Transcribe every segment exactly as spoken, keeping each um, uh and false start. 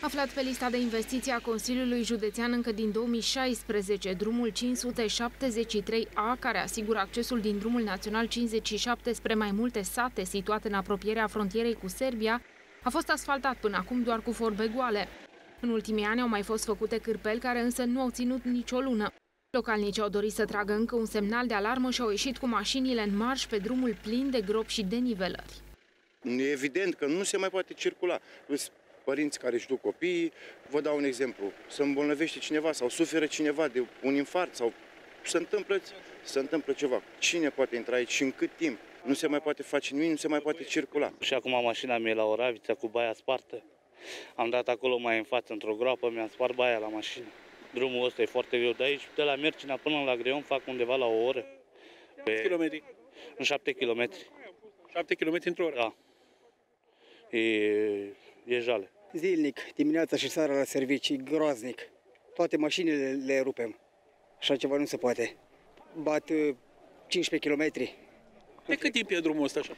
Aflat pe lista de investiții a Consiliului Județean încă din două mii șaisprezece, drumul cinci sute șaptezeci și trei A, care asigură accesul din drumul național cincizeci și șapte spre mai multe sate situate în apropierea frontierei cu Serbia, a fost asfaltat până acum doar cu vorbe goale. În ultimii ani au mai fost făcute cârpeli care însă nu au ținut nicio lună. Localnicii au dorit să tragă încă un semnal de alarmă și au ieșit cu mașinile în marș pe drumul plin de gropi și denivelări. E evident că nu se mai poate circula. Părinți care își duc copiii, vă dau un exemplu, se îmbolnăvește cineva sau suferă cineva de un infart sau se întâmplă, se întâmplă ceva. Cine poate intra aici și în cât timp? Nu se mai poate face nimic, nu se mai poate circula. Și acum mașina mea e la Oravița cu baia spartă. Am dat acolo mai în față, într-o groapă, mi-am spart baia la mașină. Drumul ăsta e foarte greu de aici, de la Miercinea până la Greon fac undeva la o oră. Pe... În șapte kilometri. șapte kilometri într-o oră? Da. E, e jale. Zilnic, dimineața și seara la servicii, groaznic. Toate mașinile le rupem. Așa ceva nu se poate. Bat cincisprezece kilometri. De cât timp e drumul ăsta așa?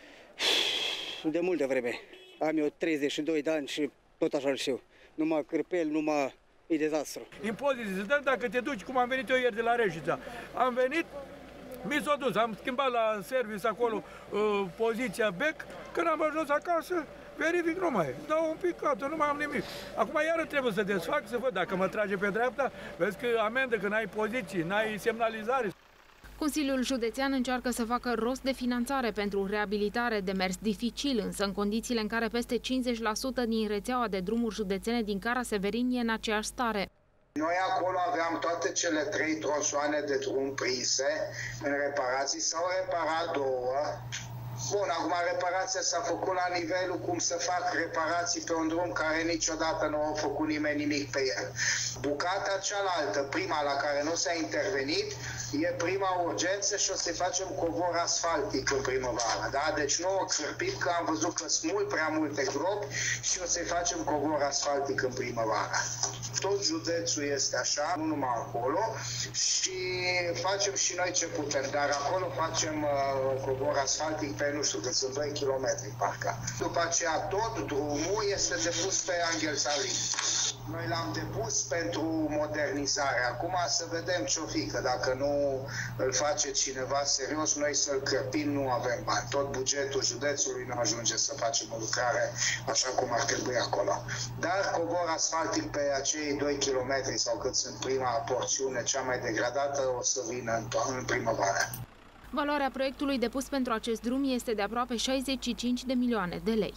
De multă vreme. Am eu treizeci și doi de ani și tot așa știu. Numai cârpeli, numai... e dezastru. Impozite se dă dacă te duci, cum am venit eu ieri de la Reșița. Am venit, mi s-a dus, am schimbat la service acolo uh, poziția bec, când am ajuns acasă, verific, nu mai e. Dau un pic capta, nu mai am nimic. Acum iară trebuie să desfac, să văd dacă mă trage pe dreapta, vezi că amendă, că n-ai poziții, n-ai semnalizare. Consiliul Județean încearcă să facă rost de finanțare pentru reabilitare, de mers dificil, însă în condițiile în care peste cincizeci la sută din rețeaua de drumuri județene din Caraș-Severin e în aceeași stare. Noi acolo aveam toate cele trei tronsoane de drum prinse în reparații, s-au reparat două. Bun, acum reparația s-a făcut la nivelul cum se fac reparații pe un drum care niciodată nu a făcut nimeni nimic pe el. Bucata cealaltă, prima la care nu s-a intervenit, e prima urgență și o să facem covor asfaltic în primăvară. Da? Deci nu o cârpit, că am văzut că sunt mult prea multe gropi și o să facem covor asfaltic în primăvară. Tot județul este așa, nu numai acolo, și facem și noi ce putem, dar acolo facem uh, covor asfaltic pe, nu știu, că sunt doi kilometri, parcă. După aceea tot drumul este depus pe Angel Salin. Noi l-am depus pentru modernizare. Acum să vedem ce-o fi, că dacă nu îl face cineva serios, noi să-l crăpim, nu avem bani. Tot bugetul județului nu ajunge să facem o lucrare așa cum ar trebui acolo. Dar cobor asfaltic pe acei doi kilometri sau cât sunt prima porțiune, cea mai degradată, o să vină în, în primăvară. Valoarea proiectului depus pentru acest drum este de aproape șaizeci și cinci de milioane de lei.